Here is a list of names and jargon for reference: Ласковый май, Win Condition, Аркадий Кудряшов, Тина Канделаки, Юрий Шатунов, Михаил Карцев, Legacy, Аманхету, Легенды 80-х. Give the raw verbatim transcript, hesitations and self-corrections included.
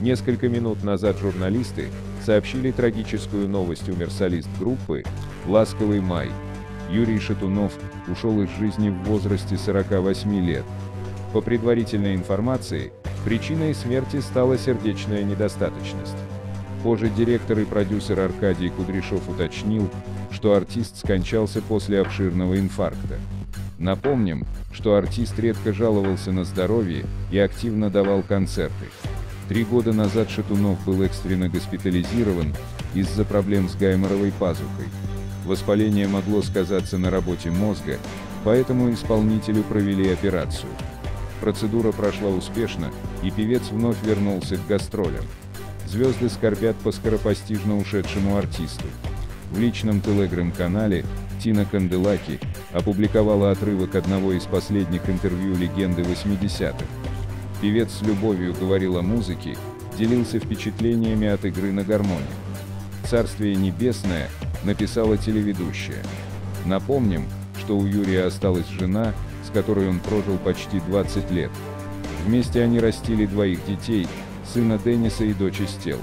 Несколько минут назад журналисты сообщили трагическую новость: умер солист группы «Ласковый май». Юрий Шатунов ушел из жизни в возрасте сорока восьми лет. По предварительной информации, причиной смерти стала сердечная недостаточность. Позже директор и продюсер Аркадий Кудряшов уточнил, что артист скончался после обширного инфаркта. Напомним, что артист редко жаловался на здоровье и активно давал концерты. Три года назад Шатунов был экстренно госпитализирован из-за проблем с гайморовой пазухой. Воспаление могло сказаться на работе мозга, поэтому исполнителю провели операцию. Процедура прошла успешно, и певец вновь вернулся к гастролям. Звезды скорбят по скоропостижно ушедшему артисту. В личном телеграм-канале Тина Канделаки опубликовала отрывок одного из последних интервью «Легенды восьмидесятых». Певец с любовью говорил о музыке, делился впечатлениями от игры на гармонии. «Царствие небесное», написала телеведущая. Напомним, что у Юрия осталась жена, с которой он прожил почти двадцать лет. Вместе они растили двоих детей, сына Дениса и дочь Стеллу.